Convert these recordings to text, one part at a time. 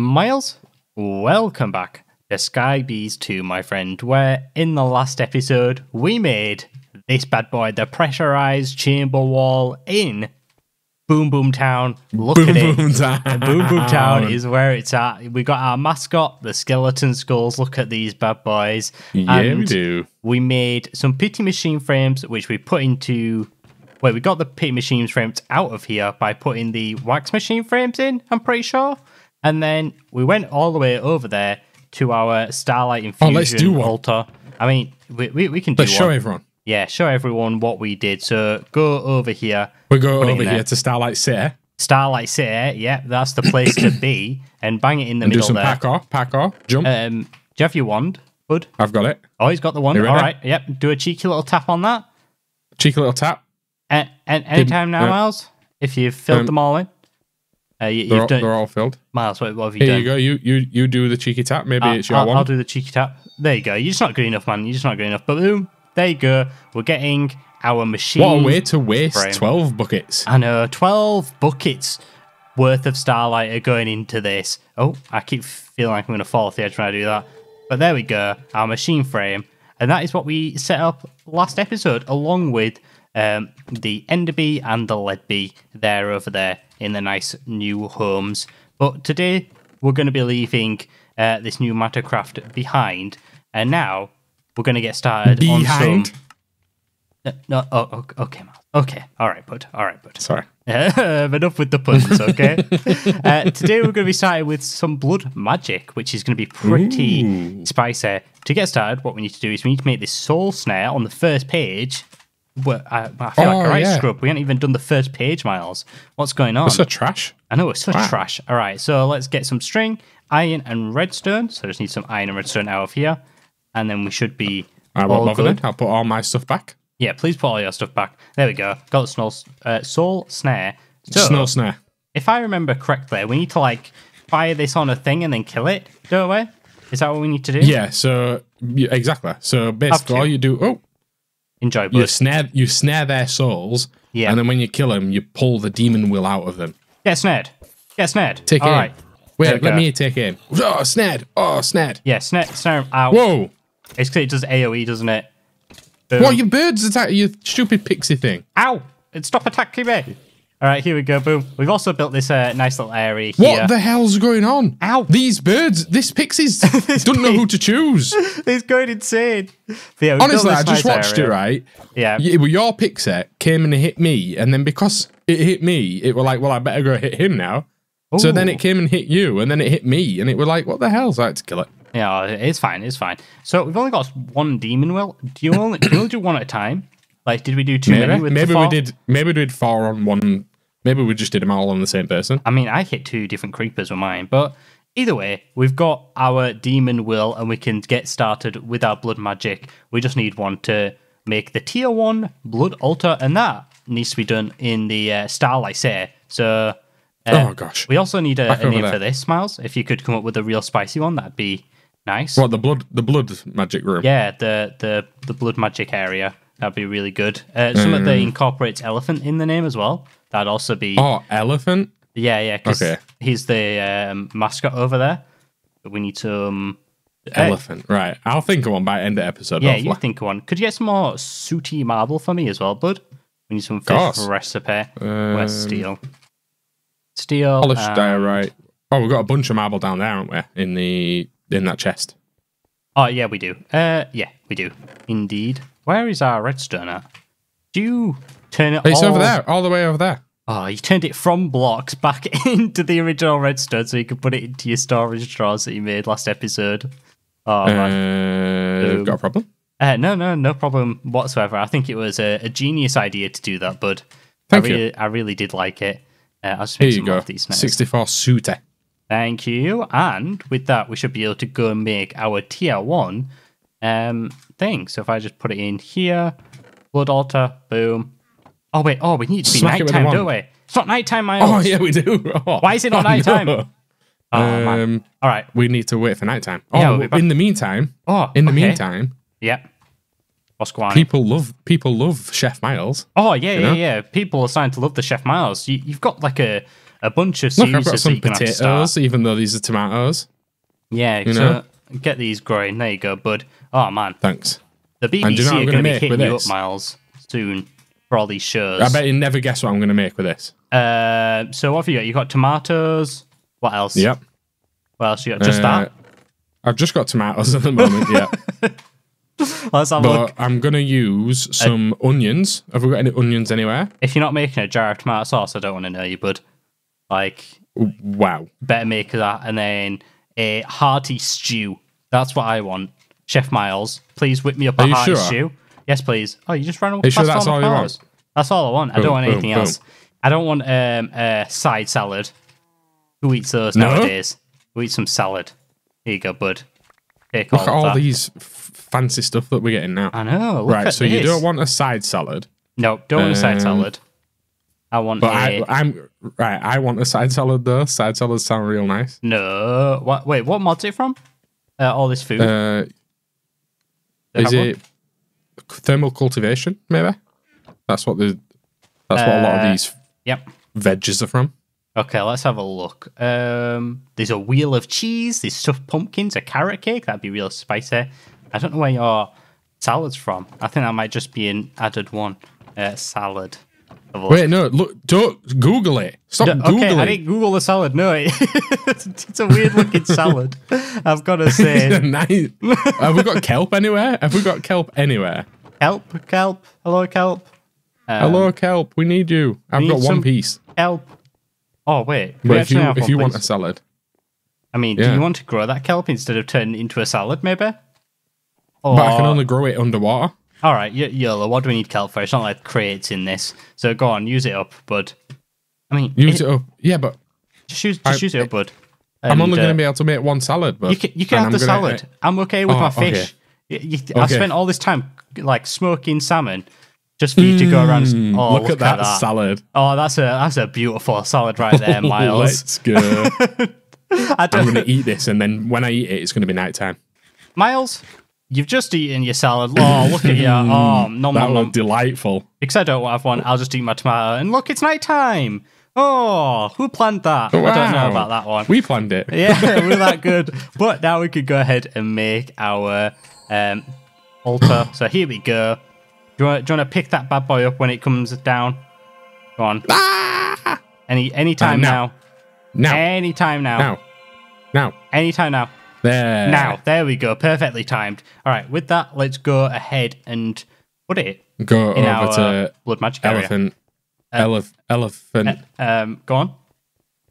Miles, welcome back to Sky Bees 2, my friend, where in the last episode we made this bad boy, the pressurized chamber wall in Boom Boom Town. Look at it. Boom Boom Town is where it's at. We got our mascot, the Skeleton Skulls. Look at these bad boys. Yeah, and we do. We made some pity machine frames, which we put into... Wait, we got the pity machine frames out of here by putting the wax machine frames in, I'm pretty sure. And then we went all the way over there to our Starlight Infusion altar. I mean, we can do one. Let's show everyone. Yeah, show everyone what we did. So go over here. We go over here to Starlight City. Starlight City, yeah, that's the place to be. And bang it in the middle there. Do some parkour, jump. Do you have your wand, bud? I've got it. Oh, he's got the wand. All right, yep. Do a cheeky little tap on that. Cheeky little tap. And anytime now, Miles, if you've filled them all in. They're all filled. Miles, what have you done? Here you go. You do the cheeky tap. Maybe it's your wand. I'll do the cheeky tap. There you go. You're just not good enough, man. You're just not good enough. Boom. There you go. We're getting our machine. What a way to waste frame. 12 buckets. I know. 12 buckets worth of starlight are going into this. Oh, I keep feeling like I'm going to fall off the edge when I do that. But there we go. Our machine frame. And that is what we set up last episode, along with the Ender Bee and the Leadbee there over there in the nice new homes. But today, we're going to be leaving this new Mattercraft behind. And now... we're going to get started on some... No, oh, okay, Miles. Okay, all right, bud. All right, bud. Sorry. Enough with the puns, okay? Today we're going to be starting with some blood magic, which is going to be pretty spicy. To get started, what we need to do is we need to make this soul snare on the first page. Well, I feel like a right scrub. We haven't even done the first page, Miles. What's going on? It's so trash. I know, it's so trash. All right, so let's get some string, iron, and redstone. So I just need some iron and redstone out of here. And then we should be all good. I'll put all my stuff back. Yeah, please put all your stuff back. There we go. Got the soul snare. So, soul snare. If I remember correctly, we need to like fire this on a thing and then kill it, don't we? Is that what we need to do? Yeah. So exactly. So basically, all you do. Oh, enjoy. Blood. You snare their souls. Yeah. And then when you kill them, you pull the demon will out of them. Get snared. Get snared. Take it. All right. Wait, let me take aim. Oh, snared. Oh, snared. Yeah, snare him out. Whoa. It's because it does AoE, doesn't it? Boom. What, your birds attack you, stupid pixie thing. Ow! Stop attacking me. All right, here we go, boom. We've also built this nice little area here. What the hell's going on? Ow! These birds, this pixies, don't know who to choose. It's going insane. Yeah, honestly, I just watched it, right? Yeah. Your pixie came and hit me, and then because it hit me, it were like, well, I better go hit him now. Ooh. So then it came and hit you, and then it hit me, and it was like, what the hell? So I had to kill it. Yeah, it's fine, it's fine. So we've only got one demon will. Do you only do one at a time? Like, did we do too many with the four? Maybe we did four on one. Maybe we just did them all on the same person. I mean, I hit two different creepers with mine, but either way, we've got our demon will, and we can get started with our blood magic. We just need one to make the tier 1 blood altar, and that needs to be done in the Starlight City. So... oh gosh! We also need a name for this, Miles. If you could come up with a real spicy one, that'd be nice. Well, the blood magic room. Yeah, the blood magic area. That'd be really good. Something that incorporates elephant in the name as well. That'd also be elephant. Yeah, yeah. Okay. He's the mascot over there. But we need some elephant. Right. I'll think of one by end of episode. Yeah, hopefully. You think of one. Could you get some more sooty marble for me as well, bud? We need some fish recipe. Where's steel? Steel. Polished diorite. Oh, we've got a bunch of marble down there, aren't we? In that chest. Oh yeah, we do. Yeah, we do. Indeed. Where is our redstone at? Do you turn it? It's over there, all the way over there. Oh, you turned it from blocks back into the original redstone, so you could put it into your storage drawers that you made last episode. Oh man. Got a problem? No problem whatsoever. I think it was a genius idea to do that, bud. I really did like it. I'll just make some more of these now. 64 suitor. Thank you. And with that, we should be able to go and make our tier 1 thing. So if I just put it in here, blood altar, boom. Oh wait, we need to be nighttime, don't we? It's not nighttime, Miles. Oh yeah, we do. Oh, why is it not nighttime? No. Oh, man. All right, we need to wait for nighttime. Oh, yeah, we'll in the meantime. Oh, in the meantime. Yep. People love Chef Miles. Oh yeah, you know? People are starting to love the Chef Miles. You've got like a a bunch of seeds. Look, I've got some potatoes, even though these are tomatoes. Yeah, you know? Get these growing. There you go, bud. Oh, man. Thanks. The BBC are going to be hitting you up, Miles, soon for all these shows. I bet you never guess what I'm going to make with this. So what have you got? You've got tomatoes. What else? Yep. What else you got? Just that? I've just got tomatoes at the moment, yeah. Let's have a look. I'm going to use some onions. Have we got any onions anywhere? If you're not making a jar of tomato sauce, I don't want to know you, bud. Like, wow. Better make that. And then a hearty stew. That's what I want. Chef Miles, please whip me up a hearty stew. Yes, please. Oh, you just ran away. That's all you want? That's all I want. I don't want anything else. I don't want a side salad. Who eats those nowadays? Who eats some salad? Here you go, bud. Take all all these fancy stuff that we're getting now. I know. Right, so you don't want a side salad. No, don't want a side salad. I want I want a side salad, though. Side salads sound real nice. No. What, wait, what mod's it from? All this food? Is it thermal cultivation, maybe? That's what the what a lot of these veggies are from. Okay, let's have a look. There's a wheel of cheese, there's stuffed pumpkins, a carrot cake. That'd be real spicy. I don't know where your salad's from. I think that might just be an added one. Salad. Wait, no, look, don't Google it. Stop Googling. Okay, I didn't Google the salad. No, it's a weird looking salad. I've got to say. Have we got kelp anywhere? Kelp, kelp. Hello, kelp. Hello, kelp. We need you. I've got one piece. Kelp. Oh, wait. But if you want a salad. I mean, do you want to grow that kelp instead of turning it into a salad, maybe? Or... But I can only grow it underwater. All right, YOLO, what do we need kelp for? It's not like crates in this. So go on, use it up, bud. I mean... Use it up. Yeah, but... Just use it up, bud. And I'm only going to be able to make one salad, bud. You can have the salad. I'm okay with my fish. Okay. I spent all this time, like, smoking salmon... Just for you to go around. And, oh, look at that salad! Oh, that's a beautiful salad right there, Miles. Let's go. I'm going to eat this, and then when I eat it, it's going to be nighttime. Miles, you've just eaten your salad. Oh, look at you! Oh, nom nom nom. Delightful. Because I don't have one, I'll just eat my tomato. And look, it's nighttime. Oh, who planned that? Wow. I don't know about that one. We planned it. Yeah, we're that good. But now we could go ahead and make our altar. So here we go. Do you want to pick that bad boy up when it comes down? Go on. Ah! Anytime now. There. Now. There we go. Perfectly timed. All right. With that, let's go ahead and put it in over our to blood magic elephant. Area. Elephant. Go on.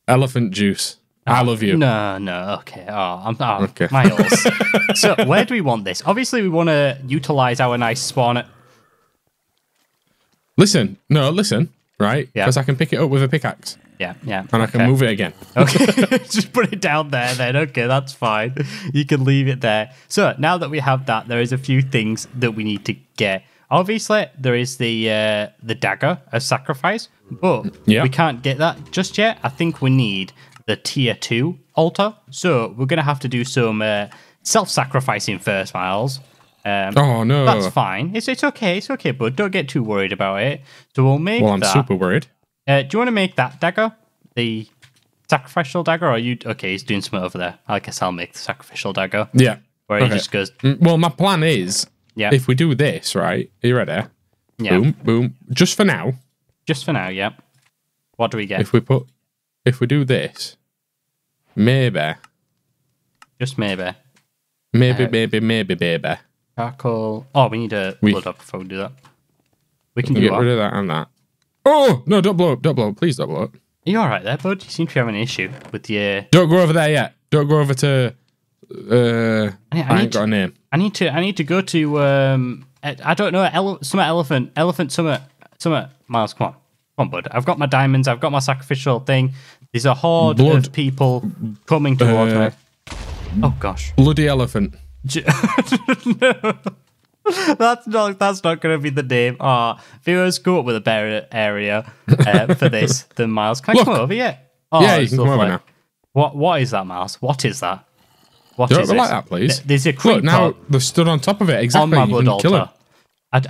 Elephant juice. I love you. No, okay. Okay. Miles. So where do we want this? Obviously, we want to utilize our nice spawn. Listen, right? Yeah. Because I can pick it up with a pickaxe. Yeah. And I can move it again. Okay, just put it down there then. Okay, that's fine. You can leave it there. So now that we have that, there is a few things that we need to get. Obviously, there is the dagger of sacrifice, but we can't get that just yet. I think we need the tier 2 altar. So we're going to have to do some self-sacrificing first, Miles. Oh no, that's fine. It's okay, bud. Don't get too worried about it. So we'll make. Well, I'm super worried. Do you want to make that dagger, the sacrificial dagger? Or are you okay? He's doing something over there. I guess I'll make the sacrificial dagger. Yeah, where he just goes. Well, my plan is, if we do this right, are you ready? Yeah. Boom, boom. Just for now. Yeah. What do we get? If we do this, maybe. Just maybe. Maybe. Charcoal. Oh, we need a blood up before we do that. We can do get rid of that and that. Oh no! Don't blow up! Please don't blow up. Are you all right there, bud? You seem to be having an issue with your. Don't go over there yet. Don't go over to. I ain't got a name. I need to go to. I don't know. Elephant summit. Miles, come on, bud. I've got my diamonds. I've got my sacrificial thing. There's a horde of people coming towards me. Oh gosh! Bloody elephant. No, that's not going to be the name. Viewers, go up with a better area for this than Miles. Can I come over yet? Oh, yeah, you can come over now. What is that, Miles? What is that? What is it? Like that, please. There's a creeper. Look, now they've stood on top of it. Exactly. On my blood altar. I'm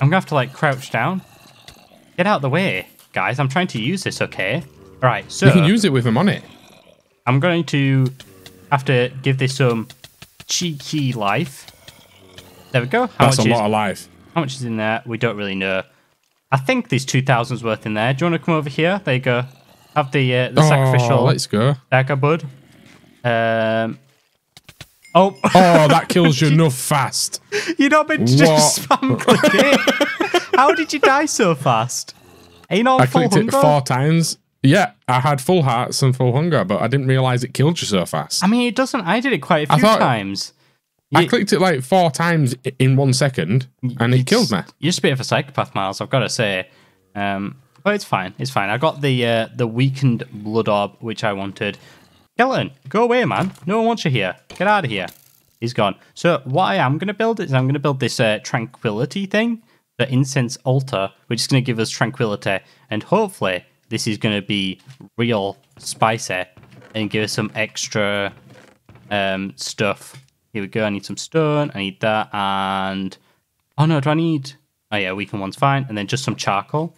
gonna have to like crouch down. Get out of the way, guys. I'm trying to use this. Okay. All right, so you can use it with them on it. I'm going to have to give this some cheeky life. There we go. How That's much a lot of life. How much is in there? We don't really know. I think there's 2,000's worth in there. Do you want to come over here? There you go. Have the sacrificial. Let's go. Dagger, bud. Oh. Oh, that kills you enough fast. You're not meant to just spam click it. How did you die so fast? Are you not I full clicked hunger? It 4 times. Yeah, I had full hearts and full hunger, but I didn't realise it killed you so fast. I mean, it doesn't. I did it quite a few times. I clicked it like 4 times in 1 second, and it killed me. You're just a bit of a psychopath, Miles, I've got to say. But it's fine. It's fine. I got the weakened blood orb, which I wanted. Skeleton, go away, man. No one wants you here. Get out of here. He's gone. So what I am going to build is I'm going to build this tranquility thing, the incense altar, which is going to give us tranquility. And hopefully this is going to be real spicy and give us some extra stuff. Here we go. I need some stone. I need that. And oh, no, do I need... Oh, yeah, weakened one's fine. And then just some charcoal.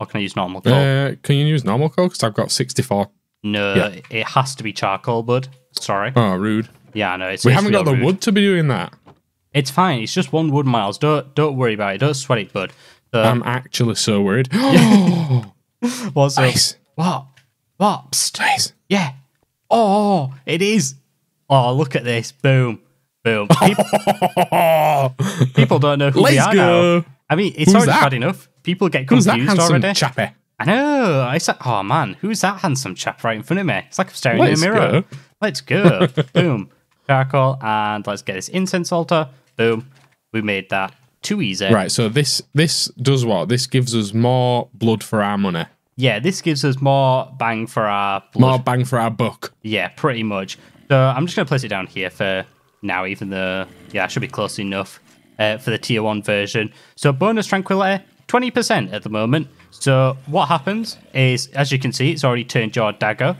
Or can I use normal coal? Can you use normal coal? Because I've got 64. No, yeah. It has to be charcoal, bud. Sorry. Oh, rude. Yeah, I know. We haven't got the wood to be doing that. It's fine. It's just 1 wood, Miles. Don't worry about it. Don't sweat it, bud. I'm actually so worried. What's this? What? Psst. Ice. Yeah. Oh, it is. Oh, look at this. Boom. Boom. People don't know who we are now. I mean, it's already bad enough. People get confused already. Who's that handsome chappy? I know. It's like, oh, man. Who's that handsome chap right in front of me? It's like I'm staring in a mirror. Let's go. Boom. Charcoal. And let's get this incense altar. Boom. We made that too easy. Right. So this does what? This gives us more blood for our money. Yeah. This gives us more bang for our blood. More bang for our buck. Yeah, pretty much. So I'm just going to place it down here for now, even though, yeah, I should be close enough for the tier 1 version. So bonus tranquility, 20% at the moment. So what happens is, as you can see, it's already turned your dagger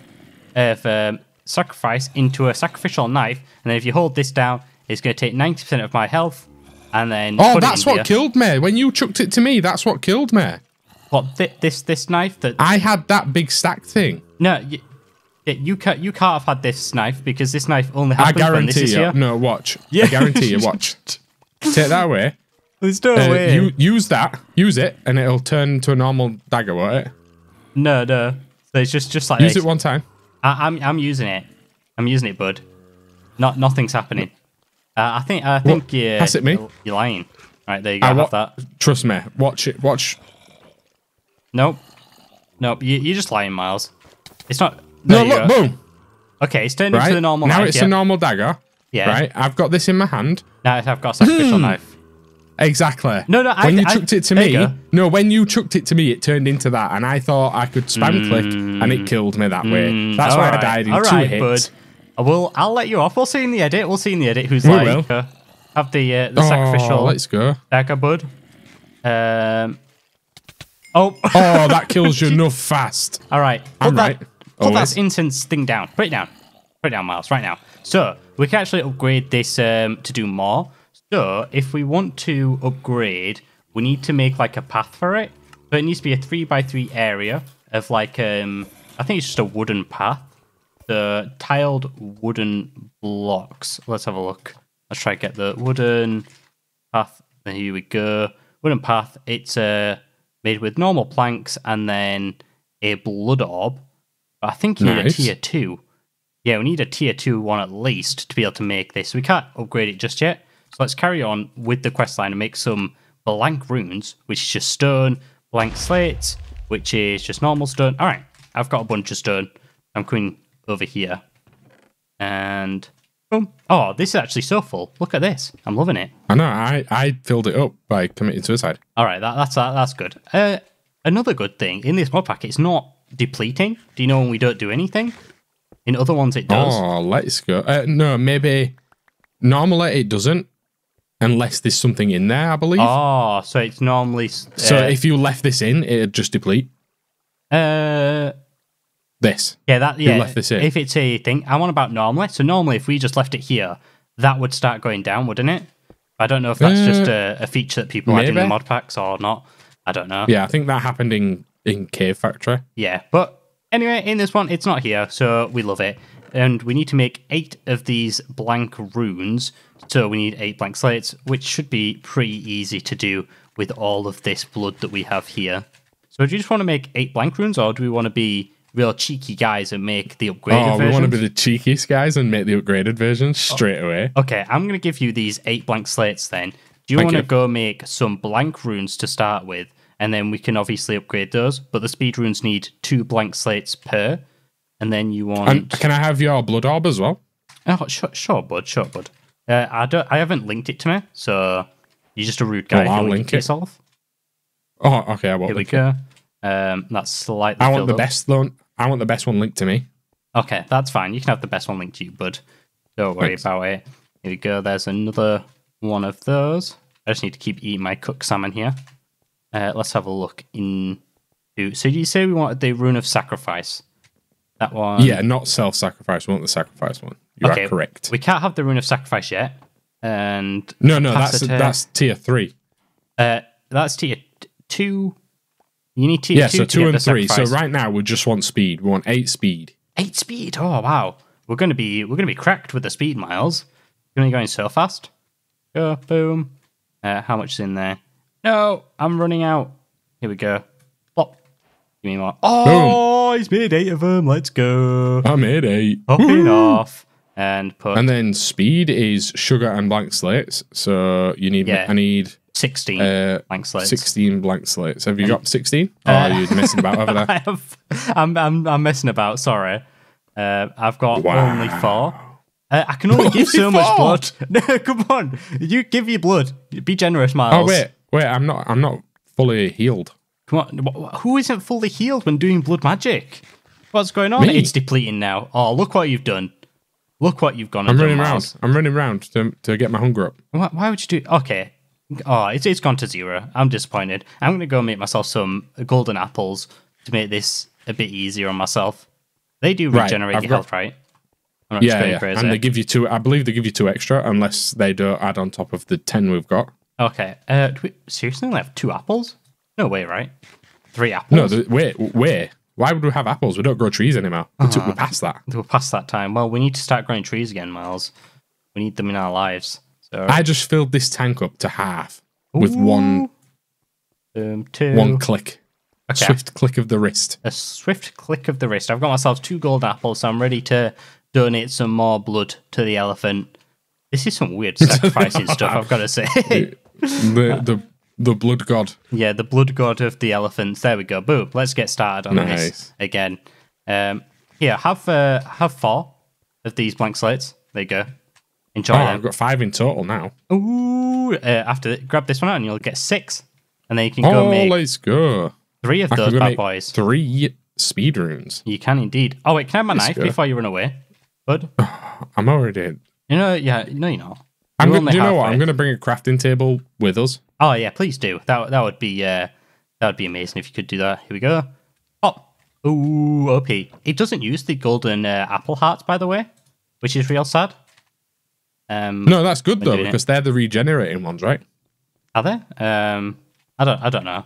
of sacrifice into a sacrificial knife. And then if you hold this down, it's going to take 90% of my health. And then oh, that's what killed me. When you chucked it to me, that's what killed me. What, this knife? That I had that big stack thing. No, you can't have had this knife because this knife only happens when this is here. No, watch. Yeah. I guarantee you, watch. Take that away. There's no way. Use that. Use it, and it'll turn to a normal dagger, won't it? No, no. So it's just like use it 1 time. I'm using it. I'm using it, bud. Nothing's happening. I think you. Pass it me. You're lying. All right, there you go. Have that. Trust me. Watch it. Watch. Nope. Nope. You're just lying, Miles. It's not. There no, look, go. Boom. Okay, it's turned into the normal dagger. Now it's a normal dagger. Yeah. Right, I've got this in my hand. Now I've got a sacrificial knife. Exactly. No, no, when you chucked it to me, no, when you chucked it to me, it turned into that, and I thought I could spam click, and it killed me that way. That's why I died in 2 hits. Bud. I'll let you off. We'll see in the edit. We'll see in the edit who's like have the sacrificial. Let's go. Dagger, bud. Oh. Oh, that kills you enough fast. All right. I'm right. Put that incense thing down. Put it down. Put it down, Miles, right now. So we can actually upgrade this to do more. So if we want to upgrade, we need to make like a path for it. So it needs to be a 3 by 3 area of like, I think it's just a wooden path. The tiled wooden blocks. Let's have a look. Let's try to get the wooden path. And here we go. Wooden path. It's made with normal planks and then a blood orb. I think you need a tier 2. Yeah, we need a tier 2 one at least to be able to make this. We can't upgrade it just yet. So let's carry on with the questline and make some blank runes, which is just stone, blank slates, which is just normal stone. All right, I've got a bunch of stone. I'm coming over here. And boom. Oh, this is actually so full. Look at this. I'm loving it. I know. I filled it up by committing suicide. All right, that's good. Another good thing, in this mod pack, it's not depleting. Do you know when we don't do anything? In other ones it does. Oh, let's go. No, maybe normally it doesn't unless there's something in there, I believe. Oh, so it's normally so if you left this in, it'd just deplete this. Yeah, that yeah. You left this in. If it's a thing, I'm on about normally. So normally if we just left it here, that would start going down, wouldn't it? I don't know if that's just a feature that people add in the mod packs or not. I don't know. Yeah, I think that happened in Cave Factory. Yeah, but Anyway, in this one, it's not here, so we love it. And we need to make 8 of these blank runes, so we need 8 blank slates, which should be pretty easy to do with all of this blood that we have here. So do you just want to make 8 blank runes, or do we want to be real cheeky guys and make the upgraded version? Oh, we want to be the cheekiest guys and make the upgraded version straight away. Okay, I'm going to give you these 8 blank slates then. Do you want to go make some blank runes to start with, and then we can obviously upgrade those, but the speed runes need 2 blank slates per. And then you want... And can I have your blood orb as well? Oh, sure, bud, sure, bud. I haven't linked it to me, so you're just a rude guy. I'll link it. Oh, okay, I won't. Here we go. That's slightly... I want the best one. I want the best one linked to me. Okay, that's fine. You can have the best one linked to you, bud. Don't worry about it. Here we go. There's another one of those. I just need to keep eating my cooked salmon here. Let's have a look in. So you say we wanted the rune of sacrifice. That one. Yeah, not self-sacrifice. We want the sacrifice one. You are correct. We can't have the rune of sacrifice yet. And no, that's tier 3. That's tier 2. You need tier 2. Yeah, so 2 and 3. Sacrifice. So right now we just want speed. We want 8 speed. 8 speed. Oh wow, we're gonna be cracked with the speed, Miles. You're only going so fast. Go boom. How much is in there? No, I'm running out. Here we go. Plop. Give me more. Oh, boom. He's made 8 of them. Let's go. I made 8. Hopping off. And put. And then speed is sugar and blank slates. So you need, I need 16 blank slates. 16 blank slates. Have you got 16? Oh, you're messing about over there. I'm messing about. Sorry. I've got only 4. I can only give so much blood. No, come on. You give your blood. Be generous, Miles. Oh wait. Wait, I'm not fully healed. Come on, who isn't fully healed when doing blood magic? What's going on? Me. It's depleting now. Oh, look what you've done. Look what you've gone and done. I'm running around to get my hunger up. Why would you do... Okay. Oh, it's gone to 0. I'm disappointed. I'm going to go make myself some golden apples to make this a bit easier on myself. They do regenerate your health, right? I'm not just going crazy. And they give you 2... I believe they give you 2 extra unless they don't add on top of the 10 we've got. Okay. Do we seriously only have 2 apples? No way, right? 3 apples? No, wait. Why would we have apples? We don't grow trees anymore. We're past that. We're past that time. Well, we need to start growing trees again, Miles. We need them in our lives. So I just filled this tank up to half with one click. Okay. Swift click of the wrist. A swift click of the wrist. I've got myself 2 gold apples, so I'm ready to donate some more blood to the elephant. This is some weird sacrificing stuff, I've got to say. The blood god. Yeah, the blood god of the elephants. There we go. Boom. Let's get started on this again. Here, have 4 of these blank slates. There you go. Enjoy them. I've got 5 in total now. Ooh. After grab this one out and you'll get 6. And then you can go make... let's go. 3 of those bad boys. 3 speed runes. You can indeed. Oh, wait, can I have my knife before you run away? Bud? I'm already... You know, no, you're not. Do you know what? I'm going to bring a crafting table with us. Oh yeah, please do. That would be amazing if you could do that. Here we go. Oh, ooh, OP. It doesn't use the golden apple hearts, by the way, which is real sad. No, that's good though because they're the regenerating ones, right? Are they? I don't know.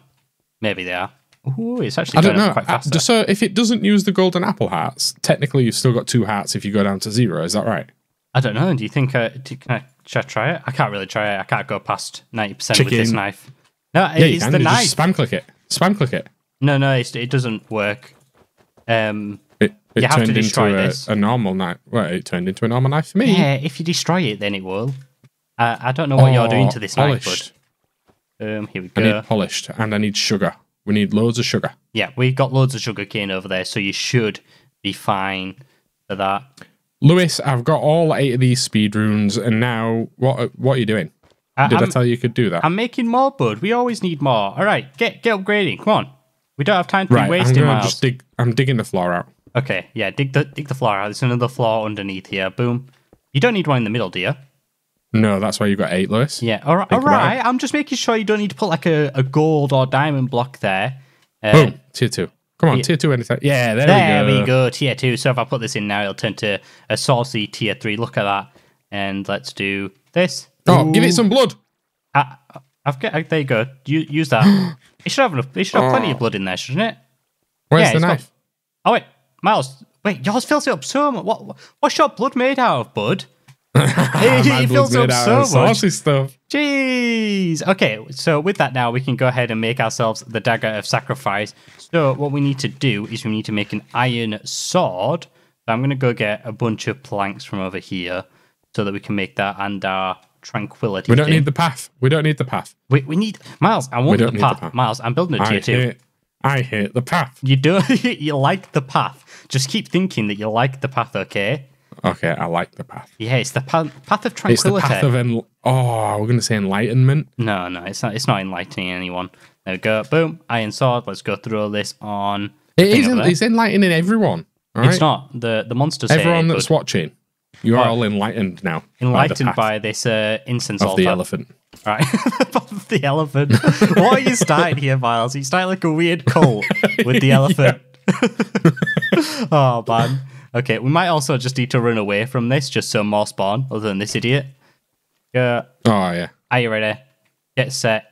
Maybe they are. Ooh, it's actually going up quite faster. So if it doesn't use the golden apple hearts, technically you've still got 2 hearts if you go down to 0. Is that right? I don't know. Do you think should I try it? I can't really try it. I can't go past 90% with this knife. No, it's the knife. Just spam click it. Spam click it. No, it doesn't work. It you have to destroy this. A normal knife. Well, it turned into a normal knife for me. Yeah, if you destroy it, then it will. I don't know what you're doing to this polished knife, bud. Here we go. I need polished, and I need sugar. We need loads of sugar. Yeah, we've got loads of sugar cane over there, so you should be fine for that. Lewis, I've got all 8 of these speed runes, and now what are you doing? Did I tell you could do that? I'm making more, bud. We always need more. All right, get upgrading. Come on, we don't have time to be wasting. I'm digging the floor out. Okay, yeah, dig the floor out. There's another floor underneath here. Boom. You don't need one in the middle, do you? No, that's why you got 8, Lewis. Yeah, all right. I'm just making sure you don't need to put like a gold or diamond block there. Boom, tier 2. Come on, tier 2 anytime. Yeah, there we go. Tier 2. So if I put this in now, it'll turn to a saucy tier 3. Look at that. And let's do this. Oh, give it some blood. There you go. Use that. It should have plenty of blood in there, shouldn't it? Where's the knife? Oh, wait. Miles, wait, yours fills it up so much. What's your blood made out of, bud? It fills up so much. Saucy stuff. Jeez. Okay, so with that now, we can go ahead and make ourselves the dagger of sacrifice. So what we need to do is we need to make an iron sword. So I'm going to go get a bunch of planks from over here so that we can make that and our tranquility. We don't need the path. We don't need the path. We need... Miles, I want the path. Miles, I'm building a tier two. I hate the path. You do. You like the path. Just keep thinking that you like the path, okay? Okay, I like the path. Yeah, it's the path of tranquility. It's the path of we're going to say enlightenment. No, no, it's not enlightening anyone. There we go. Boom. Iron sword. Let's go through all this on... It isn't. It's enlightening everyone. Right? It's not. The monsters. Everyone that's watching, you are all enlightened now. Enlightened by this incense altar. Of the elephant. Right. Of the elephant. What are you starting here, Miles? You start like a weird cult with the elephant. Oh, man. Okay, we might also just need to run away from this, just so more spawn, other than this idiot. Go. Oh, yeah. Are you ready? Get set.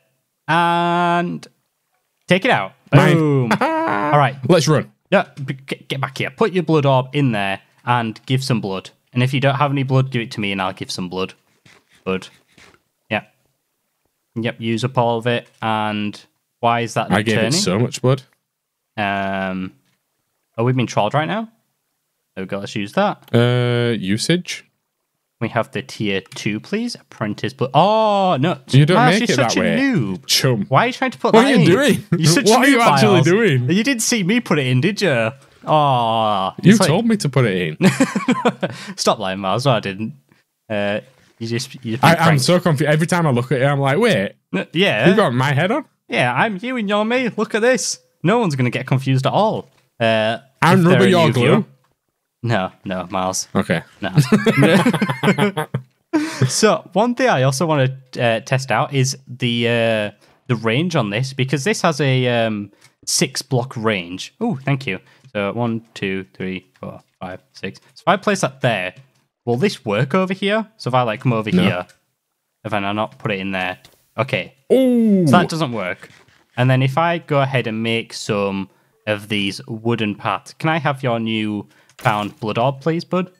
And take it out. Boom. All right. Let's run. Yeah, get back here. Put your blood orb in there and give some blood. And if you don't have any blood, give it to me and I'll give some blood. Blood. Yeah. Yep, use up all of it. And why is that not turning? I gave it so much blood. Oh, we've been trolled right now? There we go, let's use that. Usage. We have the tier 2, please. Apprentice, but oh no, you don't make it that way. Noob. Chum. Why are you trying to put that in? What are you doing? You're such a noob. What are you actually doing? You didn't see me put it in, did you? Oh, you told me to put it in. Stop lying, Miles. No, I didn't. I'm so confused. Every time I look at it, I'm like, wait. Yeah. You got my head on? Yeah, I'm you and you're me. Look at this. No one's gonna get confused at all. I'm rubber, your glue. No, no, Miles. Okay. No. So one thing I also want to test out is the range on this, because this has a 6-block range. Oh, thank you. So 1, 2, 3, 4, 5, 6. So if I place that there, will this work over here? So if I like come over here, if I not put it in there, okay. Ooh. So that doesn't work. And then if I go ahead and make some of these wooden paths, can I have your new found blood orb, please, bud?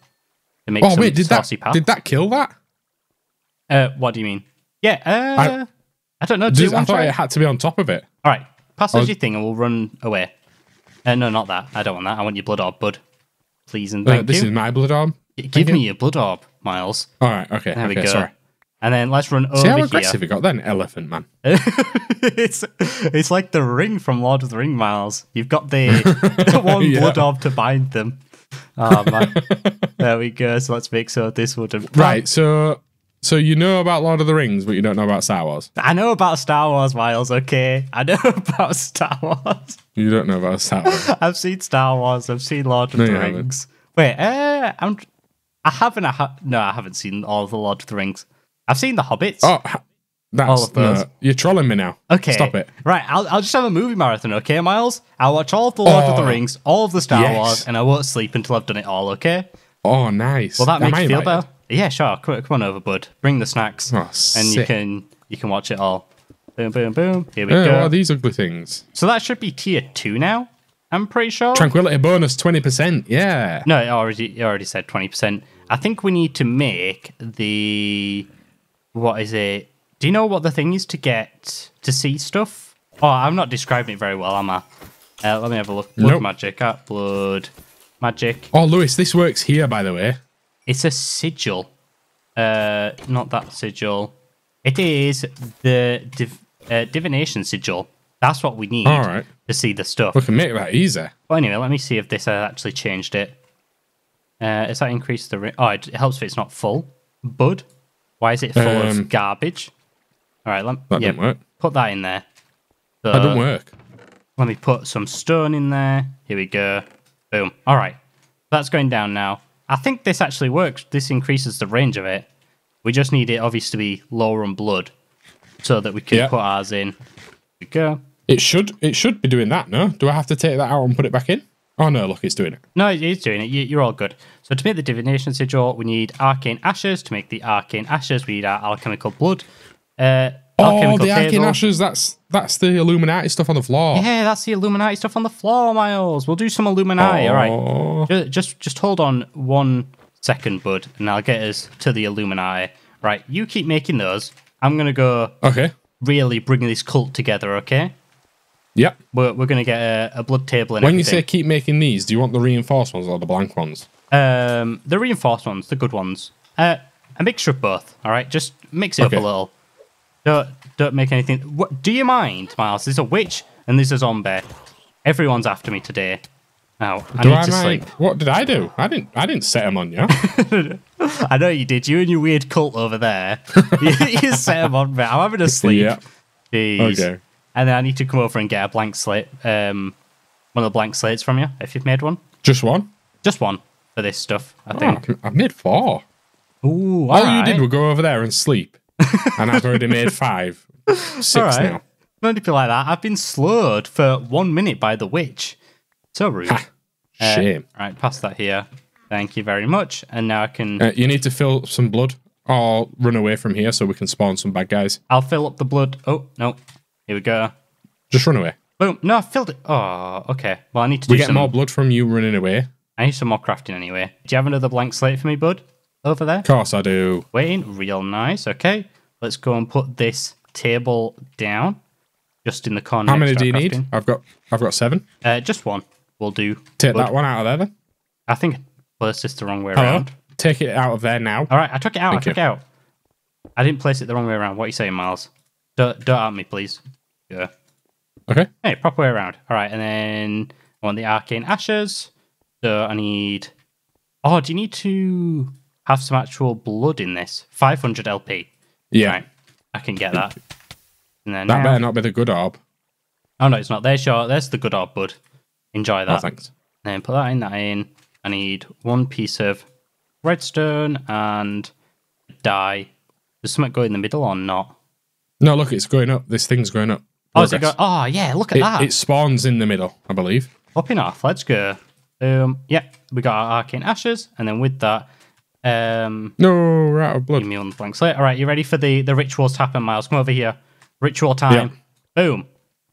To make some saucy path. Did that kill that? What do you mean? Yeah, I don't know. I thought it had to be on top of it. All right, pass your thing, and we'll run away. No, not that. I don't want that. I want your blood orb, bud. Please and thank you. This is my blood orb. Give me your blood orb, Miles. All right, okay. There we go. Sorry. And then let's run over here. See how aggressive you got then, elephant man. It's like the ring from Lord of the Rings, Miles. You've got the one blood orb to bind them. Oh man, there we go. So let's make sure this wooden. Right, so you know about Lord of the Rings, but you don't know about Star Wars. I know about Star Wars, Miles. Okay, I know about Star Wars. You don't know about Star Wars. I've seen Star Wars. I've seen Lord of the Rings. Wait, I haven't seen all of the Lord of the Rings. I've seen the Hobbits. Oh, all of those. No, you're trolling me now. Okay, stop it. Right, I'll just have a movie marathon, okay, Miles? I'll watch all of the Lord of the Rings, all of the Star Wars, and I won't sleep until I've done it all, okay? Oh, nice. Well, that makes you feel better. Yeah, sure. Come on over, bud. Bring the snacks, and you can watch it all. Boom, boom, boom. Here we go. What are these ugly things? So that should be tier 2 now. I'm pretty sure. Tranquility bonus 20%. Yeah. No, it already said 20%. I think we need to make the what is it? Do you know what the thing is to get to see stuff? Oh, I'm not describing it very well, am I? Let me have a look. Blood magic. Blood magic. Oh, Lewis, this works here, by the way. It's a sigil. Not that sigil. It is the divination sigil. That's what we need to see the stuff. We can make that easier. Well, anyway, let me see if this has actually changed it. Has that increased the... Oh, it helps if it's not full. Bud, why is it full of garbage? All right, that didn't work. Put that in there. So, that didn't work. Let me put some stone in there. Here we go. Boom. All right. That's going down now. I think this actually works. This increases the range of it. We just need it, obviously, to be lower on blood so that we can put ours in. Here we go. It should be doing that, no? Do I have to take that out and put it back in? Oh, no, look, it's doing it. No, it's doing it. You're all good. So to make the divination sigil, we need arcane ashes. To make the arcane ashes, we need our alchemical blood. Oh, the arcane ashes, that's the Illuminati stuff on the floor. Yeah, that's the Illuminati stuff on the floor, Miles. We'll do some Illuminati, all right. Just hold on 1 second, bud, and I'll get us to the Illuminati. Right, you keep making those. I'm going to go really bring this cult together, okay? Yep. We're going to get a blood table and everything. When you say keep making these, do you want the reinforced ones or the blank ones? The reinforced ones, the good ones. A mixture of both, all right? Just mix it up a little. Don't make anything. What, do you mind, Miles? There's a witch and there's a zombie. Everyone's after me today. Now I need to sleep. What did I do? I didn't set them on you. I know you did. You and your weird cult over there. you set them on me. I'm having a sleep. Yeah. Jeez. Okay. And then I need to come over and get a blank slate. One of the blank slates from you, if you've made one. Just one. Just one for this stuff. I think I've made 4. Ooh. All you did was go over there and sleep. And I've already made 5, 6 now. Don't be like that. I've been slowed for 1 minute by the witch. So rude. Shame. Right, pass that here. Thank you very much. And now I can... you need to fill some blood or run away from here so we can spawn some bad guys. I'll fill up the blood. Oh, no. Here we go. Just run away. Boom. No, I filled it. Oh, okay. Well, I need to do some... We get more blood from you running away. I need some more crafting anyway. Do you have another blank slate for me, bud? Over there? Of course I do. Waiting, real nice. Okay, let's go and put this table down, just in the corner. How many do you need? I've got 7. Just one. We'll do. Take that one out of there then. I think I placed this the wrong way around. Take it out of there now. All right, I took it out. I took it out. I didn't place it the wrong way around. What are you saying, Miles? Don't at me, please. Yeah. Okay. Hey, proper way around. All right, and then I want the arcane ashes. So I need. Oh, do you need to? Have some actual blood in this. 500 LP. Yeah. Right. I can get that. And then that better not be the good orb. Oh, no, it's not. There's the good orb, bud. Enjoy that. Oh, thanks. And then put that in, I need 1 piece of redstone and dye. Does something go in the middle or not? No, look, it's going up. This thing's going up. Oh, is it going? Oh, yeah, look at that. It spawns in the middle, I believe. Up and off. Let's go. Yeah, we got our arcane ashes. And then with that... no, we're out of blood. Me on the blank slate. All right, you ready for the rituals to happen, Miles? Come over here. Ritual time. Yeah. Boom.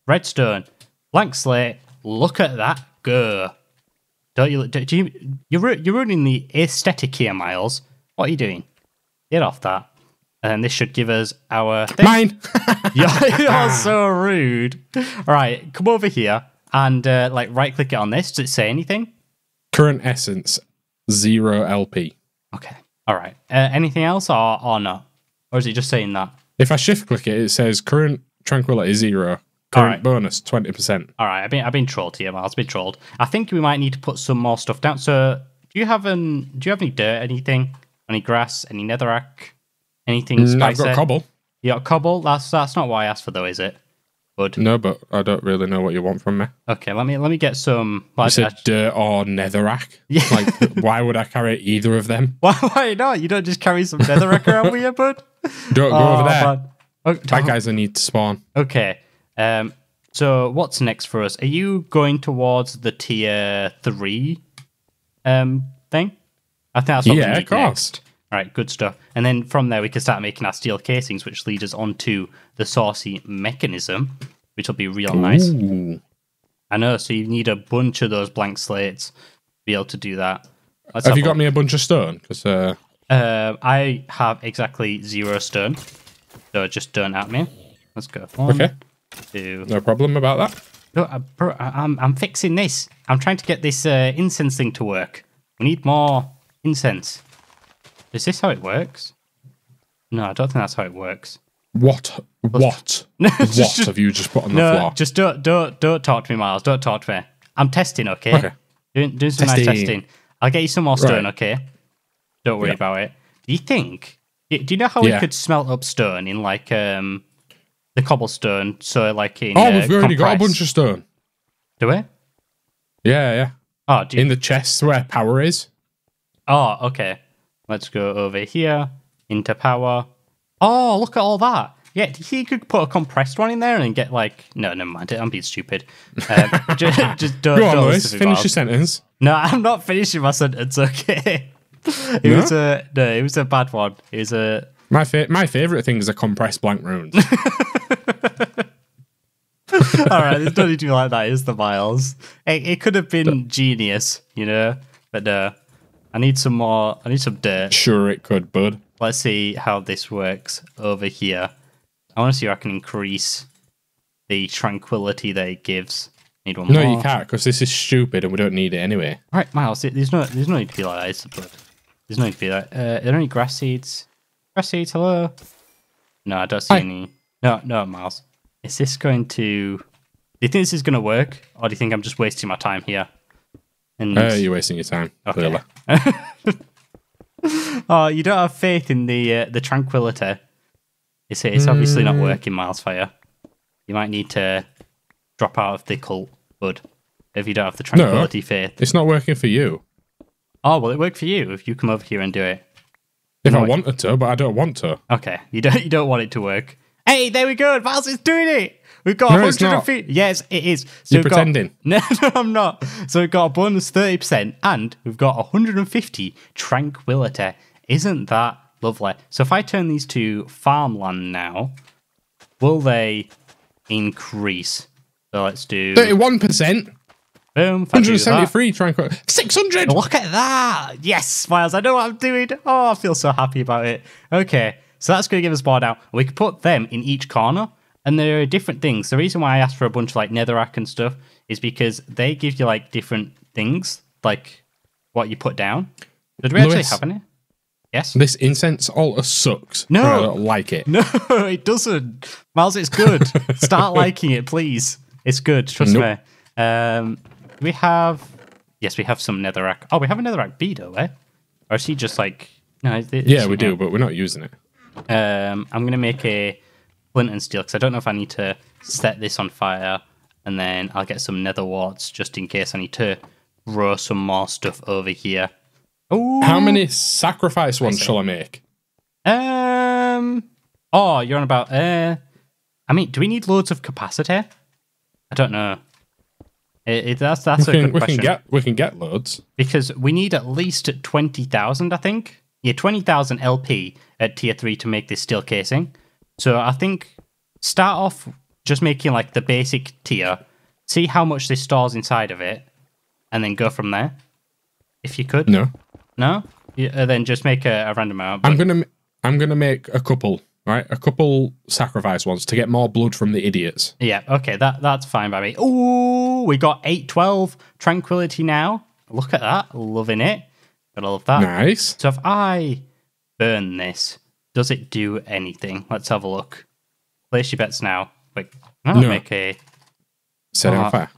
Redstone. Blank slate. Look at that go. Don't you? You're ruining the aesthetic here, Miles. What are you doing? Get off that. And this should give us our thing. Mine. You're so rude. All right, come over here and like right click it on this. Does it say anything? Current essence 0 LP. Okay. All right. Anything else or no? Or is it just saying that? If I shift click it, it says current tranquility 0. Current bonus 20%. All right. I've been trolled here, Miles. I've been trolled. I think we might need to put some more stuff down. So do you have any dirt, anything? Any grass, any netherrack? Anything spicy? I've got cobble. You got cobble? That's not what I asked for though, is it? Bud. No, but I don't really know what you want from me. Okay, let me get some. Like, you said dirt or netherrack. Yeah. Like, why would I carry either of them? Why not? You don't just carry some netherrack around with you, bud. Don't go over there. Bad guys, I need to spawn. Okay. So what's next for us? Are you going towards the tier 3 thing? I think that's what we need next. All right, good stuff. And then from there, we can start making our steel casings, which lead us onto the saucy mechanism, which will be real nice. Ooh. I know, so you need a bunch of those blank slates to be able to do that. Have you got me a bunch of stone? Because I have exactly 0 stone, so just don't at me. Let's go. 1, 2. No problem about that. No, I'm fixing this. I'm trying to get this incense thing to work. We need more incense. Is this how it works? No, I don't think that's how it works. What have you just put on the floor? Just don't talk to me, Miles. Don't talk to me. I'm testing, okay? Okay. Doing some nice testing. I'll get you some more stone, okay? Don't worry about it. Do you think... Do you know how we could smelt up stone in, like, the cobblestone? So, like, in... Oh, we've already got a bunch of stone. Do we? Yeah. Oh, in the chest where power is. Oh, okay. Let's go over here, into power. Oh, look at all that. Yeah, do you think you could put a compressed one in there and get like... No, never mind, I'm being stupid. Just don't... Go on, Lewis, finish your sentence. No, I'm not finishing my sentence, okay? It was a bad one. It was a... My favourite things are compressed blank runes. Alright, there's no need to be like that, is the Miles? It could have been genius, you know? But I need some dirt. Sure it could, bud. Let's see how this works over here. I want to see if I can increase the tranquility that it gives. Need one more. No, you can't, because this is stupid and we don't need it anyway. Alright, Miles, there's no need to be like that, is the blood? There's no need to be like that. Are there any grass seeds? Grass seeds, hello? No, I don't see any. No, Miles. Is this going to... Do you think this is going to work? Or do you think I'm just wasting my time here? And... you're wasting your time. Okay. Oh, you don't have faith in the tranquility. It's obviously not working, Miles, for you. You might need to drop out of the cult, bud. If you don't have the tranquility faith. It's not working for you. Oh, well, it worked for you if you come over here and do it. If I wanted to, but I don't want to. Okay, you don't want it to work. Hey, there we go. Miles is doing it. We've got 100 feet. Yes, it is. So you're pretending. No, I'm not. So we've got a bonus 30% and we've got 150 tranquility. Isn't that lovely? So if I turn these to farmland now, will they increase? So let's do... 31%. Boom. 173 tranquility. 600. Look at that. Yes, Miles, I know what I'm doing. Oh, I feel so happy about it. Okay. So that's going to give us more now. We could put them in each corner, and there are different things. The reason why I asked for a bunch of like netherrack and stuff is because they give you like different things, like what you put down. Did we actually have any? Yes. This incense altar sucks. No. I don't like it. No, it doesn't. Miles, it's good. Start liking it, please. It's good, trust me. We have... Yes, we have some netherrack. Oh, we have a netherrack bee, though, eh? Or is he just like... No, yeah, we do, but we're not using it. I'm going to make a flint and steel because I don't know if I need to set this on fire, and then I'll get some nether warts just in case I need to grow some more stuff over here. Ooh. How many sacrifice ones shall I make? Oh, you're on about... I mean, do we need loads of capacity? I don't know. That's a good question. We can get loads. Because we need at least 20,000, I think. Yeah, 20,000 LP at tier 3 to make this steel casing. So I think start off just making like the basic tier, see how much this stores inside of it, and then go from there. If you could. No. No? Yeah, then just make a random amount. I'm gonna make a couple, right? A couple sacrifice ones to get more blood from the idiots. Yeah, okay, that's fine by me. Ooh, we got 812 tranquility now. Look at that, loving it. Gotta love that. Nice. So if I burn this, does it do anything? Let's have a look. Place your bets now. Wait, I'm gonna make a... Set it on fire.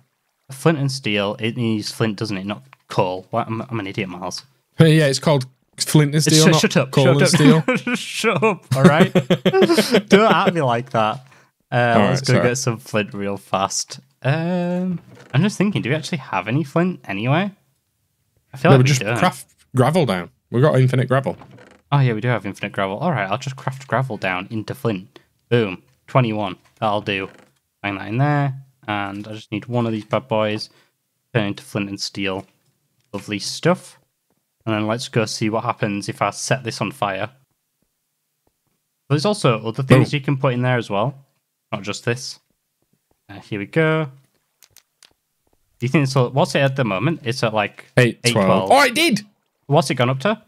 Flint and steel. It needs flint, doesn't it? Not coal. What? I'm an idiot, Miles. Hey, yeah, it's called flint and steel, not shut up. Coal and steel. Shut up, all right? Don't at me like that. Let's go get some flint real fast. I'm just thinking, do we actually have any flint anyway? I feel like we just craft gravel down. We've got infinite gravel. Oh, yeah, we do have infinite gravel. All right, I'll just craft gravel down into flint. Boom. 21. That'll do. Bang that in there. And I just need one of these bad boys. Turn into flint and steel. Lovely stuff. And then let's go see what happens if I set this on fire. But there's also other things you can put in there as well. Not just this. Here we go. Do you think it's... What's it at the moment? It's at like... 812. Oh, it did! What's it gone up to?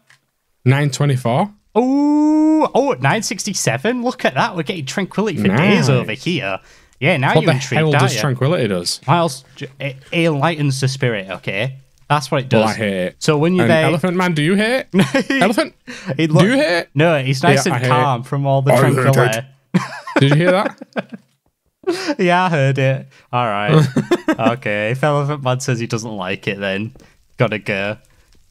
924. Ooh, oh, 967. Look at that. We're getting tranquility for days over here. Yeah, now you're intrigued, aren't you? What the hell does tranquility does? Miles, it enlightens the spirit, okay? That's what it does. Well, I hate it. So when you're there... Elephant man, do you hate it? Elephant? Do you hate it? No, it's nice and calm from all the tranquility. Did you hear that? Yeah, I heard it. All right. Okay, if Elephant Man says he doesn't like it, then gotta go.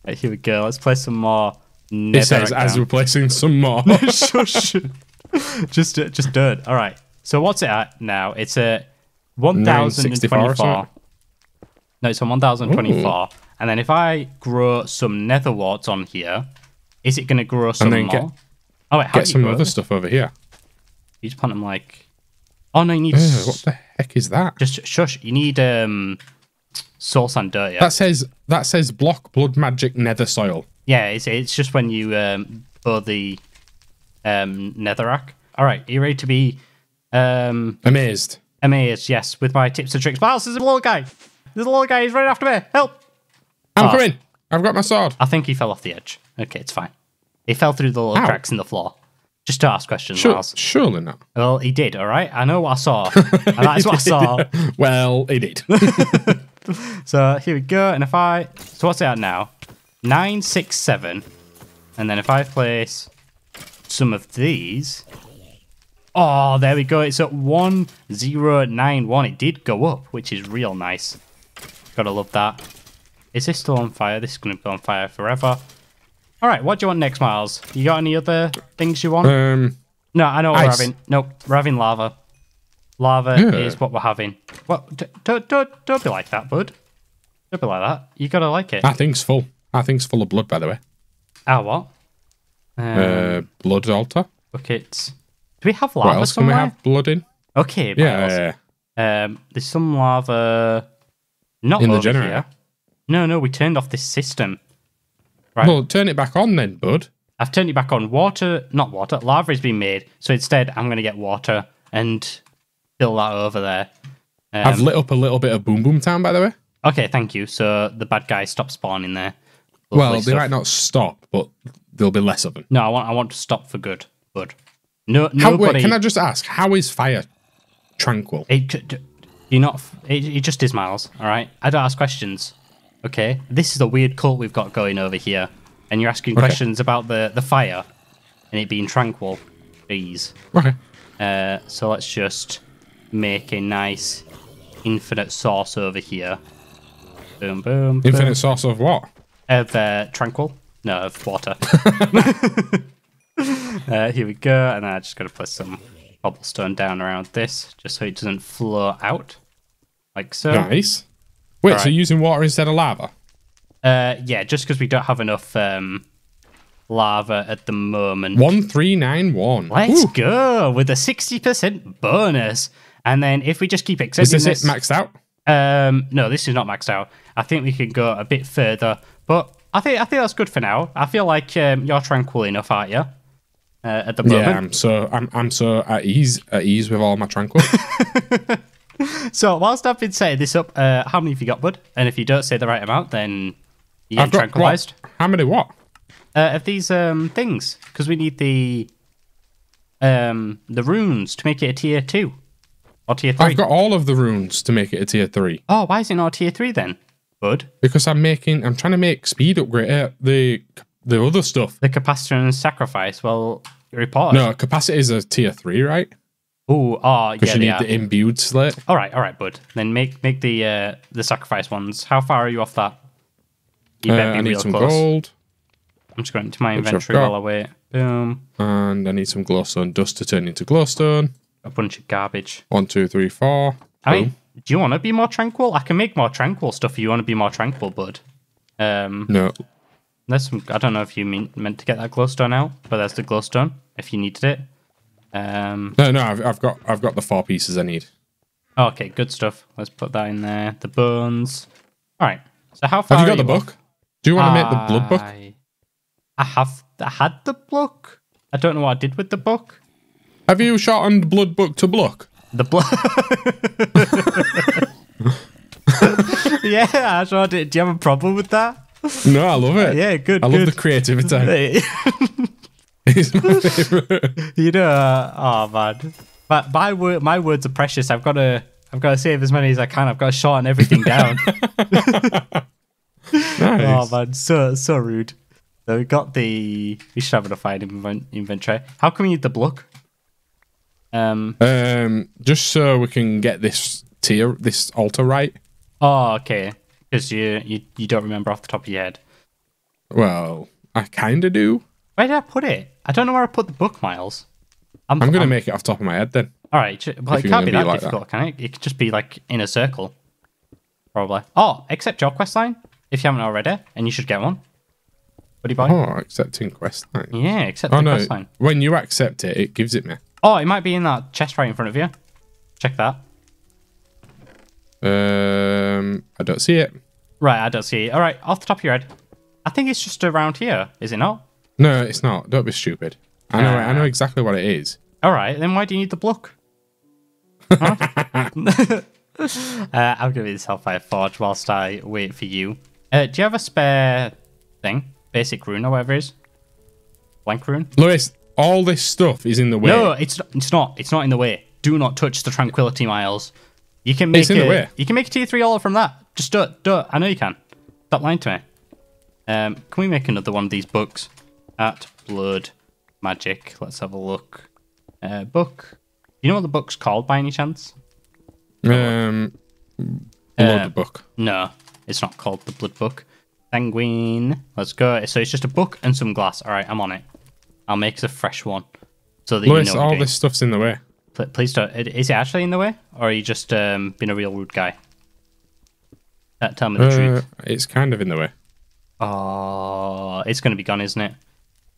Right, here we go. Let's play some more. It says as we're placing some more. Shush. Just don't. All right. So what's it at now? It's at 1,024. No, it's on 1,024. And then if I grow some nether warts on here, is it gonna grow some more? Get some other stuff over here. You just plant them like. Oh no, you need... what the heck is that? Just shush. You need soul snare. Yeah? That says block blood magic nether soil. Yeah, it's just when you pour the netherrack. All right, are you ready to be amazed? Amazed, yes, with my tips and tricks. Miles, there's a little guy. There's a little guy. He's right after me. Help! I'm coming. I've got my sword. I think he fell off the edge. Okay, it's fine. He fell through the little cracks in the floor. Just to ask questions, Miles. Surely not. Well, he did, all right? I know what I saw. And that's what I saw. Well, he did. So here we go. And if I... So what's it at now? 9, 6, 7. And then if I place some of these... Oh, there we go. It's at 1091. It did go up, which is real nice. Gotta love that. Is this still on fire? This is going to be on fire forever. All right, what do you want next, Miles? You got any other things you want? No, I know what ice. We're having. Nope, we're having lava. Lava is what we're having. What? Don't be like that, bud. Don't be like that. You gotta like it. That thing's full. That thing's full of blood, by the way. Our what? Blood altar. Buckets. Do we have lava somewhere? Can we have blood in? Okay, Miles. Yeah. There's some lava. Not in the generator. Here. No, we turned off this system. Right. Well, turn it back on then, bud. I've turned it back on. Lava has been made. So instead, I'm going to get water and fill that over there. I've lit up a little bit of Boom Boom Town, by the way. Okay, thank you. So the bad guys stop spawning there. Lovely well, they might not stop, but there'll be less of them. No, I want to stop for good, bud. No, wait, can I just ask, how is fire tranquil? It just is, Miles, all right? I don't ask questions. Okay, this is a weird cult we've got going over here, and you're asking questions about the fire and it being tranquil. Please. Okay. So let's just make a nice infinite source over here. Boom, boom. Infinite source of what? Of tranquil? No, of water. Here we go, and I just got to put some cobblestone down around this, just so it doesn't flow out, like so. Nice. Wait, so you're using water instead of lava? Yeah, just because we don't have enough lava at the moment. 1391. Let's go with a 60% bonus. And then if we just keep extending this... Is this it maxed out? No, this is not maxed out. I think we can go a bit further. But I think that's good for now. I feel like you're tranquil enough, aren't you? At the moment. Yeah, I'm so at ease with all my tranquil. So, whilst I've been setting this up, how many have you got, bud? And if you don't say the right amount, then you get tranquilised. How many what? Of these things, because we need the runes to make it a tier 2 or tier 3. I've got all of the runes to make it a tier 3. Oh, why is it not a tier 3 then, bud? Because I'm trying to make speed upgrade the other stuff. The capacitor and sacrifice. Well, report. No, capacity is a tier 3, right? Ooh, oh, yeah, because you need the imbued slate. All right, bud. Then make the sacrifice ones. How far are you off that? You better be real close. I need some gold. I'm just going into my inventory while I wait. Boom. And I need some glowstone dust to turn into glowstone. A bunch of garbage. 1, 2, 3, 4. I mean, do you want to be more tranquil? I can make more tranquil stuff if you want to be more tranquil, bud. No. There's some. I don't know if you meant to get that glowstone out, but there's the glowstone if you needed it. No, I've got the 4 pieces I need. Okay, good stuff. Let's put that in there. The bones. All right. So how far? Have you got the book? Do you want to make the blood book? I had the book. I don't know what I did with the book. Have you shortened blood book to block? The block. Yeah, I sure did. Do you have a problem with that? No, I love it. Yeah, good. I love the creativity. He's my favorite. You know, oh man, but my words are precious. I've got to save as many as I can. I've got to shorten everything down. Nice. Oh man, so rude. So we should have enough inventory. How can we need the block? Just so we can get this altar right. Oh, okay. Because you don't remember off the top of your head. Well, I kind of do. Where did I put it? I don't know where I put the book, Miles. I'm going to make it off the top of my head then. All right. Well, it can't be that difficult, can it? It could just be like in a circle, probably. Oh, accept your quest line if you haven't already, and you should get one. What do you buy? Oh, accepting quest line. Yeah, accepting quest line. When you accept it, it gives it me. Oh, it might be in that chest right in front of you. Check that. I don't see it. Right, I don't see it. All right, off the top of your head. I think it's just around here, is it not? No, it's not. Don't be stupid. I know exactly what it is. All right, then why do you need the block? Huh? I'll give you this Hellfire Forge whilst I wait for you. Do you have a spare thing? Basic rune or whatever it is? Blank rune? Lewis, all this stuff is in the way. No, it's not in the way. Do not touch the tranquility, Miles. You can make it's in the way. You can make a tier 3 altar from that. Just do it. I know you can. Stop lying to me. Can we make another one of these books? At Blood Magic. Let's have a look. Book. You know what the book's called by any chance? Blood Book. No, it's not called the Blood Book. Penguin. Let's go. So it's just a book and some glass. All right, I'm on it. I'll make a fresh one. So that Lewis, you know all this stuff's in the way. Please don't. Is it actually in the way? Or are you just being a real rude guy? Tell me the truth. It's kind of in the way. Oh, it's going to be gone, isn't it?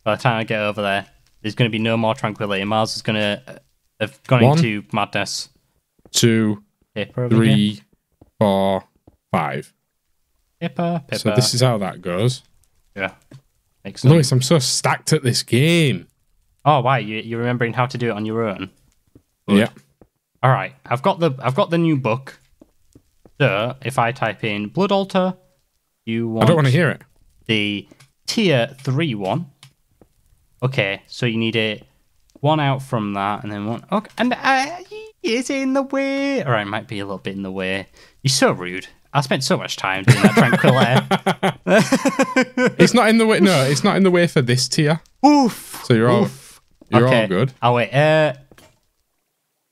By the time I get over there, there's going to be no more tranquility. Mars is going to have gone into madness. 2, 3, 4, 5. Pippa. So this is how that goes. Yeah. Excellent. Lewis, I'm so stacked at this game. Oh, wow. You're remembering how to do it on your own? Good. Yeah. All right. I've got the new book. So if I type in blood altar, I don't want to hear it. The tier 3 one. Okay. So you need it. One out from that, and then one. Okay, and is it in the way? Or it might be a little bit in the way. You're so rude. I spent so much time doing that tranquility. It's not in the way. No, it's not in the way for this tier. Oof. So you're all good. Oh wait.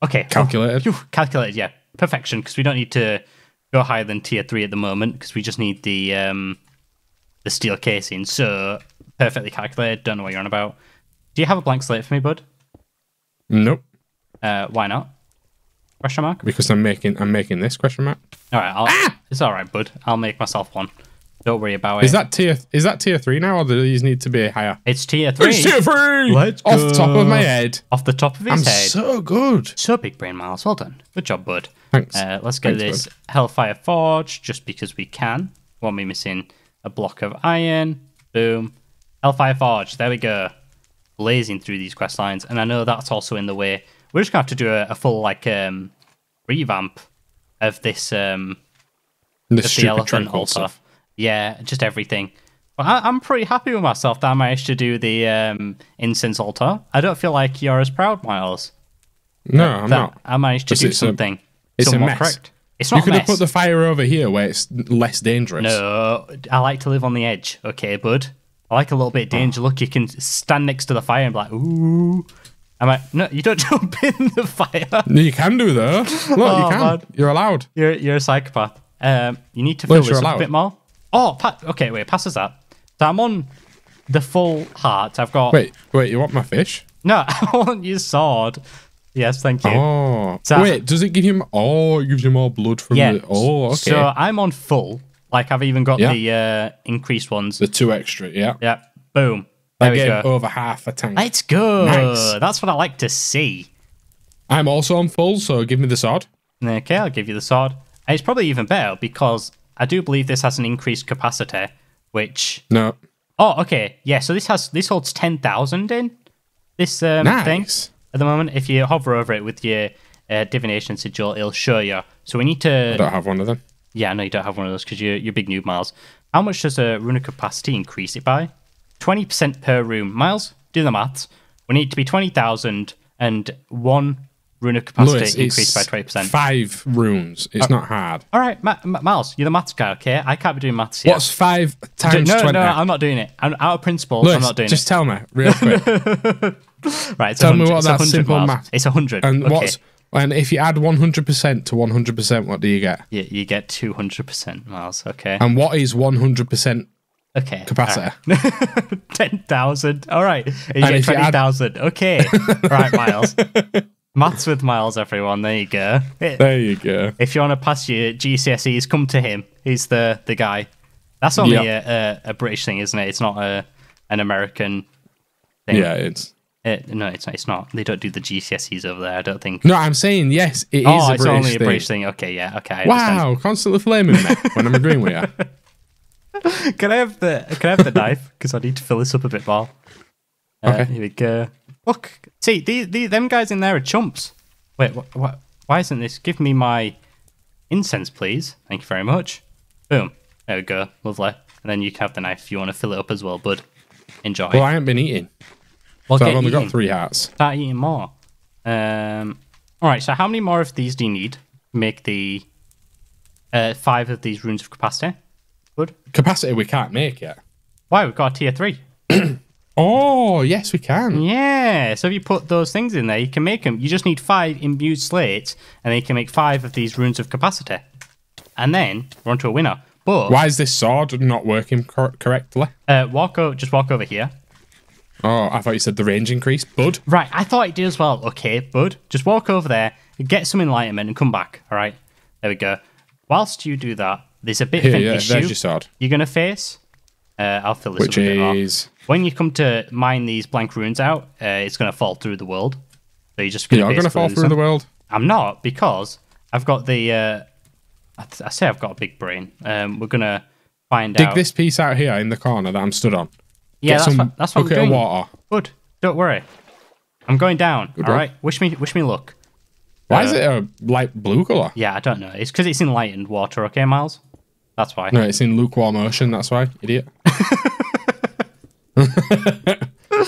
Okay. Calculated. Oh, calculated. Yeah, perfection. Because we don't need to go higher than tier 3 at the moment. Because we just need the steel casing. So perfectly calculated. Don't know what you're on about. Do you have a blank slate for me, bud? Nope. Why not? Question mark? Because I'm making this question mark. All right, it's all right, bud. I'll make myself one. Don't worry about it. Is that tier 3 now, or do these need to be higher? It's tier 3. It's tier 3. Let's go. Off the top of my head. Off the top of his head. So good. So big brain, Miles. Well done. Good job, bud. Thanks. Let's get this Hellfire Forge just because we can. Won't be missing a block of iron. Boom. Hellfire Forge. There we go. Blazing through these quest lines, and I know that's also in the way. We're just gonna have to do a full like revamp of this the elephant altar stuff. Yeah, just everything. But I'm pretty happy with myself that I managed to do the incense altar. I don't feel like you're as proud, Miles. No, I'm not. I managed to do something. It's a mess. Correct. It's not. You could have put the fire over here where it's less dangerous. No, I like to live on the edge. Okay, bud. I like a little bit of danger. Look, you can stand next to the fire and be like, ooh. I'm like, no, you don't jump in the fire. You can do, though. Look, you can. Man. You're allowed. You're a psychopath. You need to fill this up a bit more. Oh, okay, wait, pass us that. So I'm on the full heart. I've got... Wait, you want my fish? No, I want your sword. Yes, thank you. Oh. So wait, does it give you... Oh, it gives you more blood from the... Oh, okay. So I'm on full. Like, I've even got the increased ones. The 2 extra, yeah. Yeah, boom. There we go. Over half a tank. Let's go. Nice. That's what I like to see. I'm also on full, so give me the sword. Okay, I'll give you the sword. And it's probably even better, because I do believe this has an increased capacity, which... No. Oh, okay. Yeah, so this holds 10,000 in this thing at the moment. If you hover over it with your divination sigil, it'll show you. So we need to... I don't have one of them. Yeah, I know you don't have one of those because you're big noob, Miles. How much does a rune of capacity increase it by? 20% per room. Miles, do the maths. We need to be 20,000 and 1 rune of capacity increased by 20%. 5 runes. It's not hard. All right, Miles, you're the maths guy, okay? I can't be doing maths here. What's 5 times 20? No, I'm not doing it. Out of principle, Lewis, I'm not doing it. Just tell me, real quick. Right, tell me what that simple math. It's 100. And okay. And if you add 100% to 100%, what do you get? You get 200%, Miles, okay. And what is 100% capacity? Right. 10,000. All right. And you get 20,000. Okay. All right, Miles. Maths with Miles, everyone. There you go. There you go. If you want to pass your GCSEs, come to him. He's the guy. That's only a British thing, isn't it? It's not an American thing. Yeah, it's... no, it's not. They don't do the GCSEs over there, I don't think. No, I'm saying, yes, it is a British thing. Oh, it's only a British thing. Okay, yeah, okay. Wow, constantly flaming me when I'm agreeing with you. Can I have the knife? Because I need to fill this up a bit more. Okay. Here we go. Look, see, them guys in there are chumps. Wait, what? Why isn't this? Give me my incense, please. Thank you very much. Boom. There we go. Lovely. And then you can have the knife if you want to fill it up as well, bud. Enjoy. Well, I haven't been eating. Well, so I've only got 3 hearts. Start eating more. All right, so how many more of these do you need to make the 5 of these runes of capacity? Good. Capacity we can't make yet. Why? We've got a tier 3. Oh, yes, we can. Yeah. So if you put those things in there, you can make them. You just need 5 imbued slates, and then you can make 5 of these runes of capacity. And then we're on to a winner. But why is this sword not working correctly? Just walk over here. Oh, I thought you said the range increase, bud. Right, I thought it did as well. Okay, bud. Just walk over there, get some enlightenment, and come back. All right. There we go. Whilst you do that, there's a bit of an issue there's your sword. You're going to face. I'll fill this up a bit more. When you come to mine these blank runes out, it's going to fall through the world. So you're just going to. You're going to fall through the world. I'm not, because I've got the. I say I've got a big brain. We're going to find out. Dig this piece out here in the corner that I'm stood on. Yeah, that's what I'm doing. Bucket of water. Good. Don't worry. I'm going down. All right. Wish me luck. Why is it a light blue color? Yeah, I don't know. It's because it's enlightened water. Okay, Miles. That's why. No, it's in lukewarm ocean. That's why, idiot.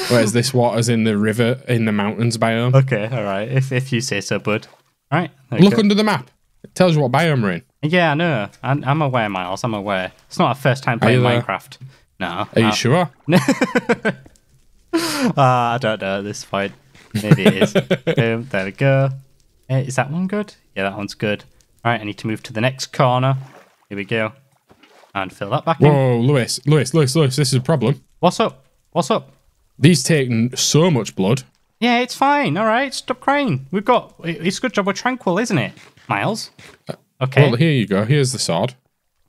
Whereas this water's in the river, in the mountains biome. Okay, all right. If you say so, bud. All right. Look under the map. It tells you what biome we're in. Yeah, I know. I'm aware, Miles. I'm aware. It's not our first time playing Minecraft. No. Are you sure? I don't know at this point. Maybe it is. Boom, there we go. Is that one good? Yeah, that one's good. All right, I need to move to the next corner. Here we go. And fill that back in. Whoa, Lewis, this is a problem. What's up? What's up? These take so much blood. Yeah, it's fine. All right, stop crying. We've got... It's a good job. We're tranquil, isn't it, Miles? Okay. Well, here you go. Here's the sword.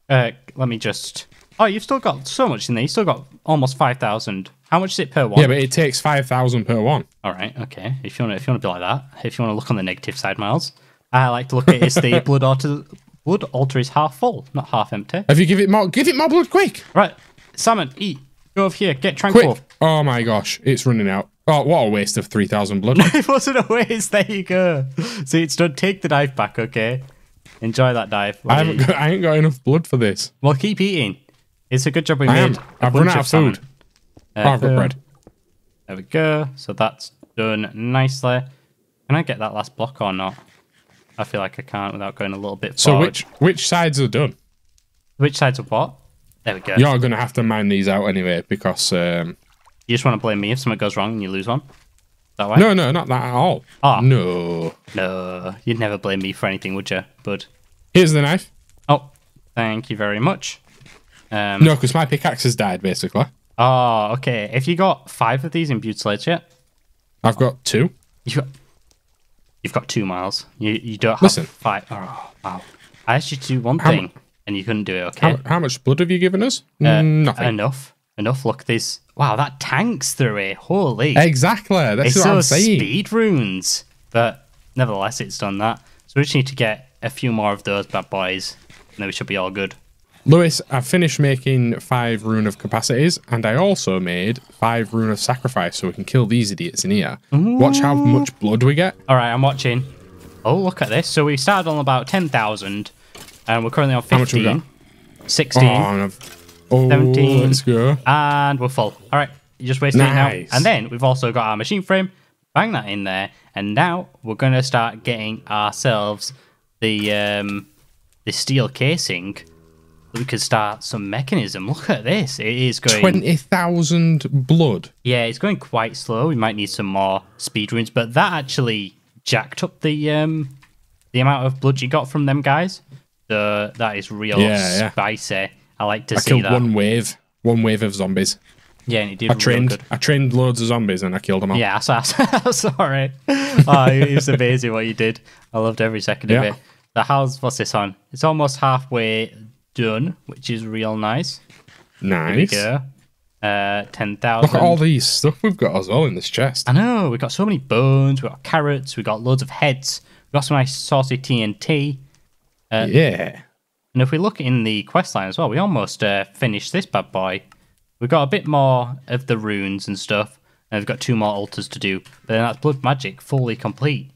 Let me just... Oh, you've still got so much in there. You've still got almost 5,000. How much is it per one? Yeah, but it takes 5,000 per one. All right, okay. If you want to be like that, if you want to look on the negative side, Miles, I like to look at is the blood altar is half full, not half empty. If you give it more blood, quick. Right, Salmon, eat. Go over here, get tranquil. Quick. Oh my gosh, it's running out. Oh, what a waste of 3,000 blood. It wasn't a waste. There you go. See, it's done. Take the knife back, okay? Enjoy that knife. I ain't got enough blood for this. Well, keep eating. It's a good job we made. I've run out of food. I've got bread. There we go. So that's done nicely. Can I get that last block or not? I feel like I can't without going a little bit forward. So which sides are done? Which sides are what? There we go. You're going to have to mine these out anyway because... You just want to blame me if something goes wrong and you lose one? Is that why? No, not that at all. Oh. No. No. You'd never blame me for anything, would you, bud? Here's the knife. Oh, thank you very much. No, because my pickaxe has died, basically. Oh, okay. If you got 5 of these imbued slates yet? I've got 2. You've got 2, Miles. You don't have 5. Oh, wow. I asked you to do one thing, and you couldn't do it, okay? How much blood have you given us? Nothing. Enough. Look, there's... Wow, that tanks through it. Holy. Exactly. That's what I'm saying. It's those speed runes. But nevertheless, it's done that. So we just need to get a few more of those bad boys, and then we should be all good. Lewis, I've finished making 5 rune of capacities, and I also made 5 rune of sacrifice, so we can kill these idiots in here. Ooh. Watch how much blood we get. All right, I'm watching. Oh, look at this. So we started on about 10,000, and we're currently on 15. How much we got? 16. Oh, 17. Let's go. And we're full. All right, you just wasted it now. And then we've also got our machine frame. Bang that in there, and now we're going to start getting ourselves the steel casing. We could start some mechanism. Look at this. It is going... 20,000 blood. Yeah, it's going quite slow. We might need some more speed runes, but that actually jacked up the amount of blood you got from them guys. So that is real spicy. Yeah. I like to see that. I killed one wave of zombies. Yeah, and it did I trained loads of zombies and I killed them all. Yeah, I'm sorry. Oh, it was amazing what you did. I loved every second of it. So what's this on? It's almost halfway... done, which is real nice. Nice. There we go. 10,000. Look at all these stuff we've got as well in this chest. I know. We've got so many bones. We've got carrots. We've got loads of heads. We've got some nice saucy TNT. Yeah. And if we look in the quest line as well, we almost finished this bad boy. We've got a bit more of the runes and stuff. And I've got two more altars to do. But then that's blood magic fully complete.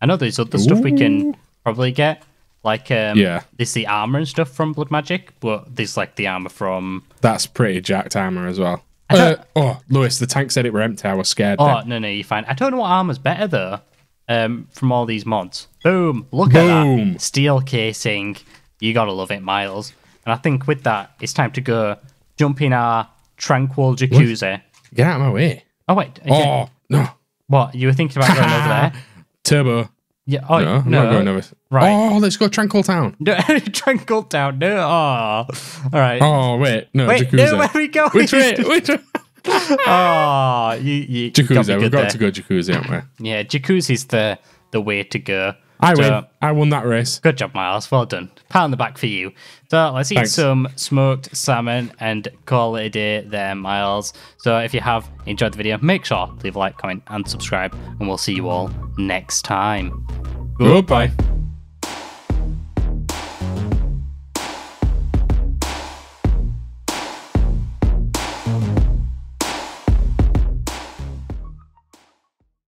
I know there's other stuff we can probably get. Like, there's the armor and stuff from blood magic, but there's like the armor from... That's pretty jacked armor as well. Oh, Lewis, the tank said it were empty. I was scared. Oh, then. No, you're fine. I don't know what armor's better, though, from all these mods. Boom! Look at that. Steel casing. You gotta love it, Miles. And I think with that, it's time to go jump in our tranquil jacuzzi. What? Get out of my way. Oh, wait. Oh, no. What? You were thinking about going over there? Turbo. Yeah. Oh, no, no. I'm not going over. Right. Oh, let's go Tranquil Town. No, Tranquil Town. No. Oh. All right. Oh, wait. No, wait, Jacuzzi. No, where are we going? Which way? Oh, you Jacuzzi. We've got to go Jacuzzi, haven't we? Yeah, Jacuzzi's the way to go. I win. I won that race. Good job, Miles. Well done. Pat on the back for you. So let's eat some smoked salmon and call it a day there, Miles. So if you have enjoyed the video, make sure to leave a like, comment, and subscribe. And we'll see you all next time. Goodbye.